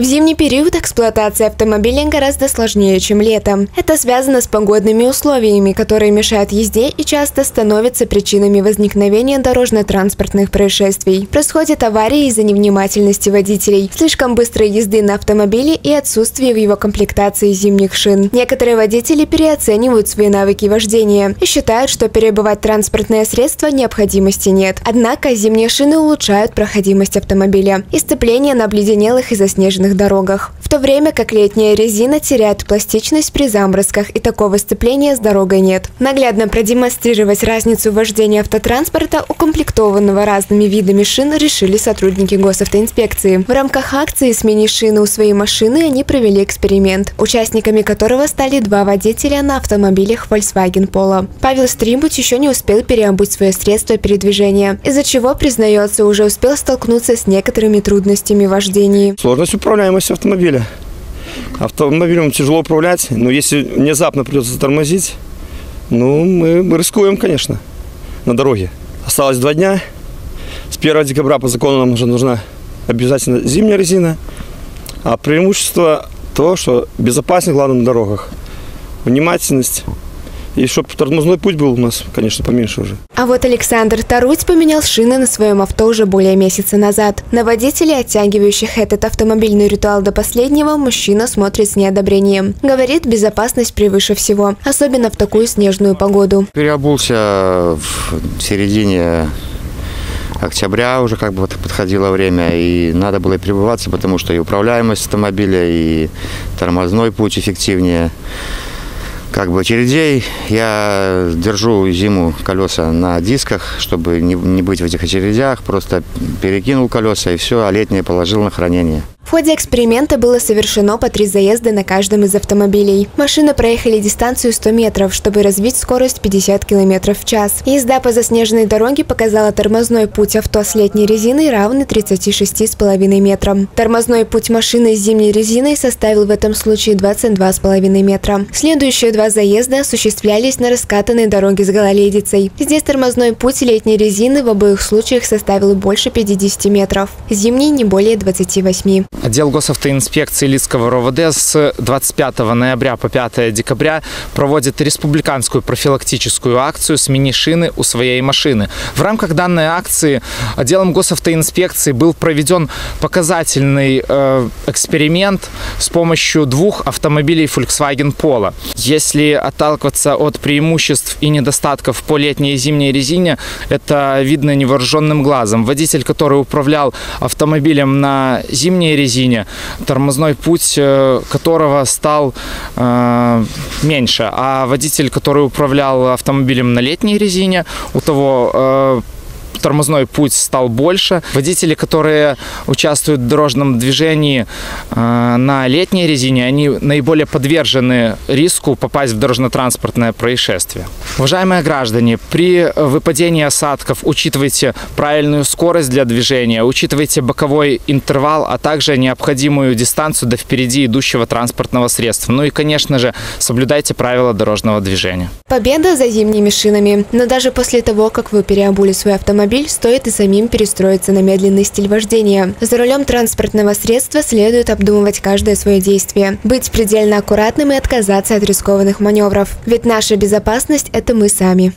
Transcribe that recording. В зимний период эксплуатация автомобиля гораздо сложнее, чем летом. Это связано с погодными условиями, которые мешают езде и часто становятся причинами возникновения дорожно-транспортных происшествий. Происходят аварии из-за невнимательности водителей, слишком быстрой езды на автомобиле и отсутствия в его комплектации зимних шин. Некоторые водители переоценивают свои навыки вождения и считают, что перебывать транспортное средство необходимости нет. Однако зимние шины улучшают проходимость автомобиля и сцепление на обледенелых и заснеженных дорогах, в то время как летняя резина теряет пластичность при заморозках, и такого сцепления с дорогой нет. Наглядно продемонстрировать разницу вождения автотранспорта, укомплектованного разными видами шин, решили сотрудники госавтоинспекции. В рамках акции «Смени шины у своей машины» они провели эксперимент, участниками которого стали два водителя на автомобилях Volkswagen Polo. Павел Стримбут еще не успел переобуть свое средство передвижения, из-за чего, признается, уже успел столкнуться с некоторыми трудностями в вождении. Сложность управления. Управляемость автомобиля. Автомобилем тяжело управлять, но если внезапно придется тормозить, ну, мы рискуем, конечно, на дороге. Осталось 2 дня. С 1 декабря по закону нам уже нужна обязательно зимняя резина. А преимущество то, что безопаснее, главное, на дорогах. Внимательность. И чтобы тормозной путь был у нас, конечно, поменьше уже. А вот Александр Таруть поменял шины на своем авто уже более месяца назад. На водителей, оттягивающих этот автомобильный ритуал до последнего, мужчина смотрит с неодобрением. Говорит, безопасность превыше всего, особенно в такую снежную погоду. Переобулся в середине октября, уже как бы подходило время, и надо было перебываться, потому что и управляемость автомобиля, и тормозной путь эффективнее. Как бы очередей я держу зиму колеса на дисках, чтобы не быть в этих очередях, просто перекинул колеса и все, а летние положил на хранение. В ходе эксперимента было совершено по 3 заезда на каждом из автомобилей. Машины проехали дистанцию 100 метров, чтобы развить скорость 50 км в час. Езда по заснеженной дороге показала тормозной путь авто с летней резиной, равный 36,5 метрам. Тормозной путь машины с зимней резиной составил в этом случае 22,5 метра. Следующие 2 заезда осуществлялись на раскатанной дороге с гололедицей. Здесь тормозной путь летней резины в обоих случаях составил больше 50 метров, зимний – не более 28. Отдел госавтоинспекции Лидского РОВД с 25 ноября по 5 декабря проводит республиканскую профилактическую акцию «Смени шины у своей машины». В рамках данной акции отделом госавтоинспекции был проведен показательный эксперимент с помощью 2 автомобилей Volkswagen Polo. Если отталкиваться от преимуществ и недостатков по летней и зимней резине, это видно невооруженным глазом. Водитель, который управлял автомобилем на зимней резине, тормозной путь которого стал меньше, а водитель, который управлял автомобилем на летней резине, у того тормозной путь стал больше. Водители, которые участвуют в дорожном движении на летней резине, они наиболее подвержены риску попасть в дорожно-транспортное происшествие. Уважаемые граждане, при выпадении осадков учитывайте правильную скорость для движения, учитывайте боковой интервал, а также необходимую дистанцию до впереди идущего транспортного средства. Ну и, конечно же, соблюдайте правила дорожного движения. Победа за зимними шинами. Но даже после того, как вы переобули свой автомобиль, стоит и самим перестроиться на медленный стиль вождения. За рулем транспортного средства следует обдумывать каждое свое действие, быть предельно аккуратным и отказаться от рискованных маневров. Ведь наша безопасность – это мы сами.